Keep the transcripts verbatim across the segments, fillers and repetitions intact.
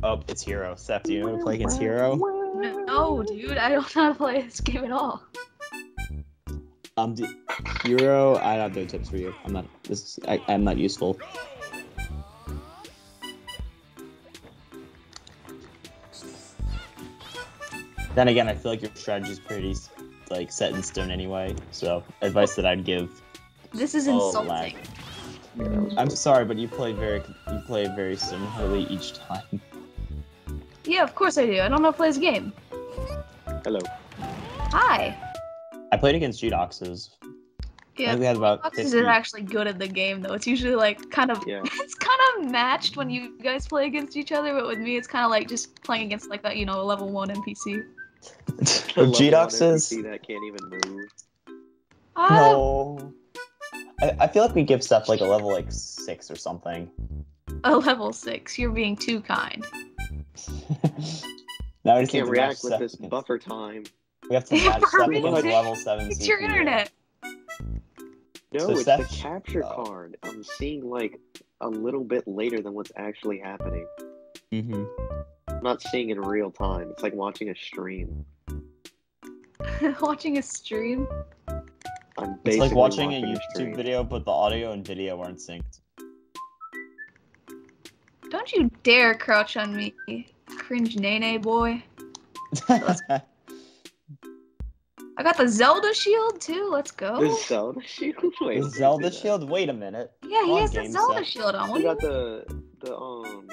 Oh, it's Hiro. Seth, do you know how to play against Hiro? No, dude, I don't know how to play this game at all. Um, do, Hiro, I don't have no tips for you. I'm not. This is, I, I'm not useful. Then again, I feel like your strategy is pretty like set in stone anyway. So, advice that I'd give. This is oh, insulting. Lag. I'm sorry, but you played very you played very similarly each time. Yeah, of course I do. I don't know how to play this game. Hello. Hi. I played against G DOXs. Yeah, we had about G DOXs are actually good at the game though. It's usually like kind of yeah. It's kind of matched when you guys play against each other, but with me it's kind of like just playing against like a you know a level one N P C. G DOXs that can't even move. Uh, no. I, I feel like we give Seth like a level like six or something. A level six? You're being too kind. Now I can't react with this against... buffer time. We have to match Seth with level seven. It's C P U. Your internet. No, so it's Seth... the capture oh. card. I'm seeing like a little bit later than what's actually happening. Mm-hmm. I'm not seeing in real time. It's like watching a stream. Watching a stream. It's like watching, watching a YouTube stream. video, but the audio and video aren't synced. Don't you dare crouch on me, cringe nene boy. I got the Zelda shield too, let's go. The Zelda shield? Wait, the Zelda shield? Wait a minute. Yeah, he on has the Zelda set. shield on. He got the, the, um,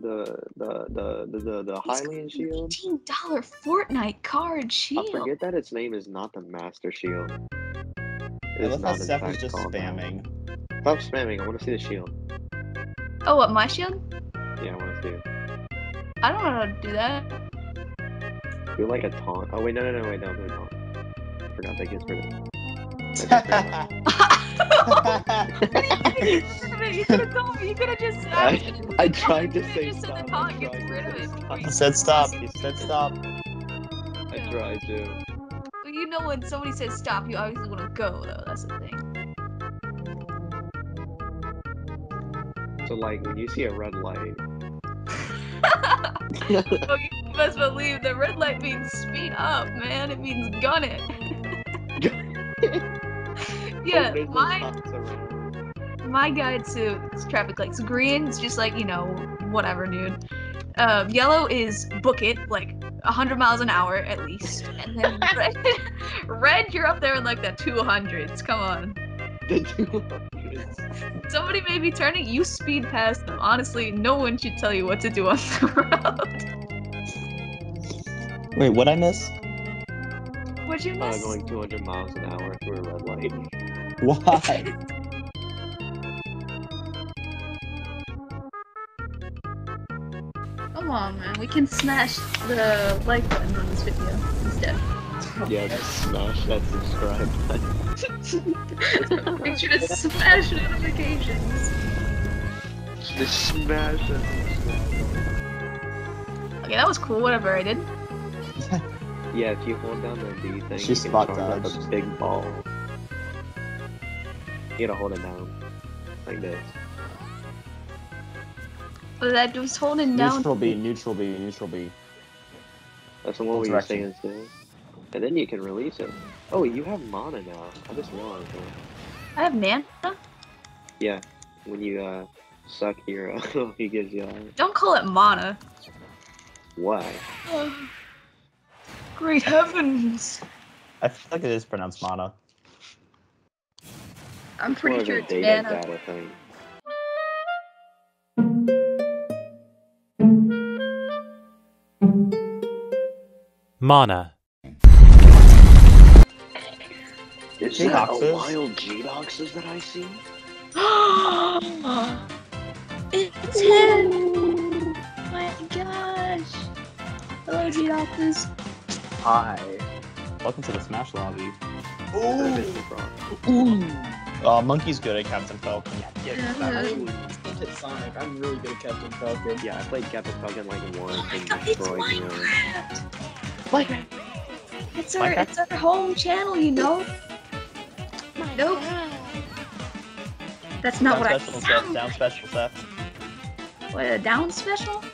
the, the, the, the, the, the Hylian shield. eighteen dollar Fortnite card shield. I forget that its name is not the Master Shield. I love how Seth is just spamming. Now. Stop spamming, I want to see the shield. Oh, what, my shield? Yeah, I want to see it. I don't know how to do that. You're like a taunt. Oh, wait, no, no, no, wait, no, no, no. I forgot that gets rid of it. You could have told me, you could have just said I, I tried to say just stop. I tried to stop. He said stop, he said stop. I tried to. You know when somebody says stop, you obviously want to go, though. That's the thing. So, like, when you see a red light... Well, you must believe the red light means speed up, man. It means gun it. Yeah, oh, my... My guide to traffic lights. Green is just like, you know, whatever, dude. Uh, yellow is book it, like... one hundred miles an hour at least, and then red, red, you're up there in like the two hundreds. Come on. The two hundreds. Somebody may be turning, you speed past them. Honestly, no one should tell you what to do on the road. Wait, what I miss? What'd you miss? Uh, going two hundred miles an hour through a red light. Why? Come on, man. We can smash the like button on this video instead. Yeah, just smash that subscribe button. Make sure to smash notifications. Just smash that subscribe button. Okay, that was cool, whatever I did. Yeah, if you hold down the D thing, she you can charge up a big ball. You gotta hold it down. Like this. But I was holding down. Neutral B, neutral B, neutral B. That's the one we were saying. And then you can release it. Oh, you have mana now. I just realized that. I have mana? Yeah. When you uh, suck your, uh, he gives you. Uh... Don't call it mana. Why? Oh, great heavens! I feel like it is pronounced mana. I'm pretty sure it's mana. Mana. Is that a wild G DOXs that I see? It's him! Oh my gosh! Hello, G DOXs. Hi. Welcome to the Smash Lobby. Ooh! Ooh! Uh, Monkey's good at Captain Falcon. Yeah, yeah. Sonic. I'm really good at Captain Falcon. Yeah, I played Captain Falcon like once oh and God, destroyed it's you. Minecraft. It's our Minecraft? It's our home channel, you know. My nope. God. That's not down what special, I said. Down special, Seth. What, a down special?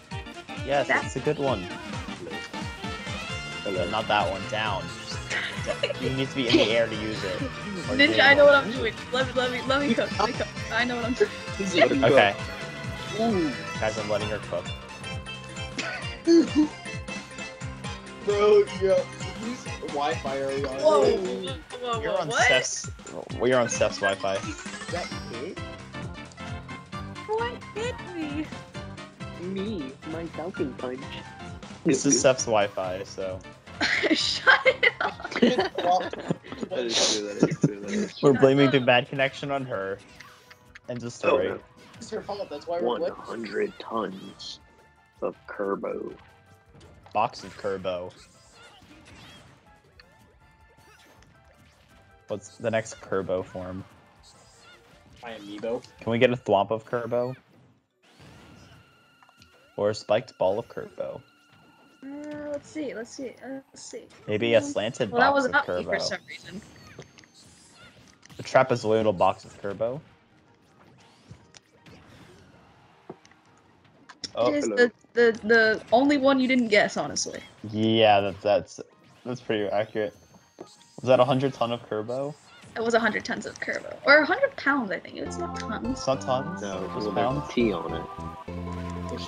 Yes, that's, that's a good one. Hello. Not that one, down. You need to be in the air to use it. Ninja, I know what I'm doing. Let me, let me, let me cook. Let me cook. I know what I'm doing. Okay. Ooh. Guys, I'm letting her cook. Bro, yo, whose Wi-Fi are you on? Whoa, whoa, whoa, you're on what? Steph's. Well, you're on Steph's Wi-Fi. Is that it? What hit me? Me, my Falcon punch. This is Steph's Wi-Fi, so. Shut it up. That is true, that is true, that is true. We're blaming the bad connection on her. End of story. Oh, no. It's your fault, that's why we're one hundred tons of Kirbo. Box of Kirbo. What's the next Kirbo form? My amiibo. Can we get a Thwomp of Kirbo? Or a spiked ball of Kirbo? Uh, let's see, let's see, uh, let's see. Maybe a slanted well, box of Kirbo. Well, that was not me for some reason. A trapezoidal box of Kirbo. Oh, it is the, the, the only one you didn't guess, honestly. Yeah, that, that's that's pretty accurate. Was that one hundred ton of Kirbo? It was one hundred tons of Kirbo. Or one hundred pounds, I think. It's not tons. It's not tons? No, it was a T on it.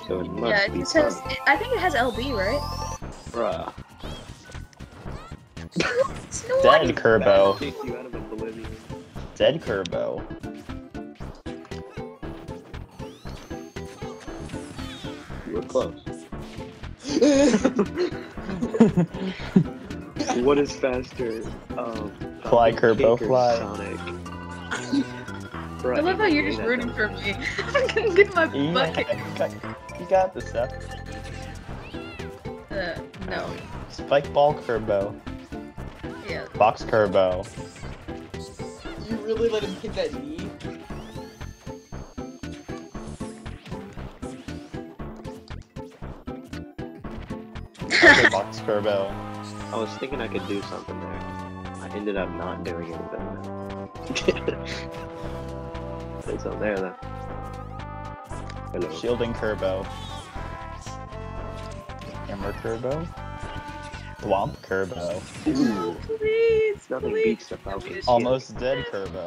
So it yeah, it just has, it, I think it has L B, right? Bruh. No Dead Kirbo. Dead Kirbo. We're close. What is faster? Um, fly, Kirbo, fly. Sonic. Right. I love how you're just rooting for me. I'm gonna get my yeah, bucket. You got this, Seth. Uh, no. Spike ball, Kirbo. Yeah. Box, Kirbo. You really let him hit that knee? Okay, box Kirbo. I was thinking I could do something there. I ended up not doing anything. It's up there though. Hello. Shielding Kirbo. Hammer Kirbo. Thwomp Kirbo. Ooh. Oh, please, nothing please. Beats the Falcon. Almost yeah. Dead Kirbo.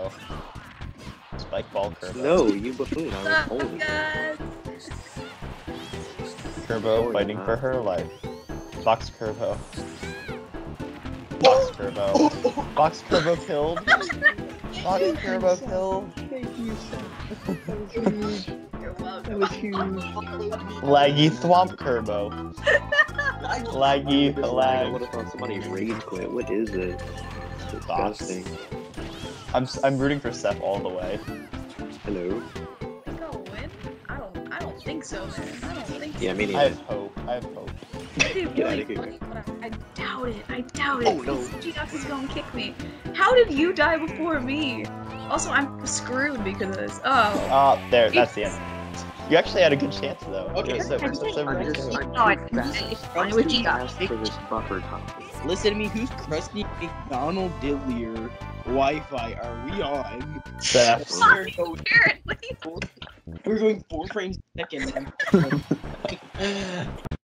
Spike ball Kirbo. No, you buffoon. I was holding it. Kirbo fighting for her life. Box Kirbo. Box Kirbo. Box Kirbo killed. Box Kirbo killed. Thank you, Seth. That was huge. You're welcome. That was huge. Laggy Thwomp Kirbo. Laggy lag. I would have thought somebody rage quit. What is it? It's disgusting. I'm I'm rooting for Seth all the way. Hello. Think I'll win? I don't I don't think so, man. I don't think so. Yeah, me neither. I have hope. I have hope. It'd be really funny, but I, I doubt it. I doubt it. Oh, no. GDOX is gonna kick me. How did you die before me? Also, I'm screwed because of this. Oh. Oh, there. It's... That's the end. You actually had a good chance, though. Okay. Yeah, so, I so, so I just, like, no, I didn't. I was GDOX for this buffer topic. Listen to me. Who's crusty McDonald Dillier Wi-Fi are we on? That's apparently. We're going four frames a second.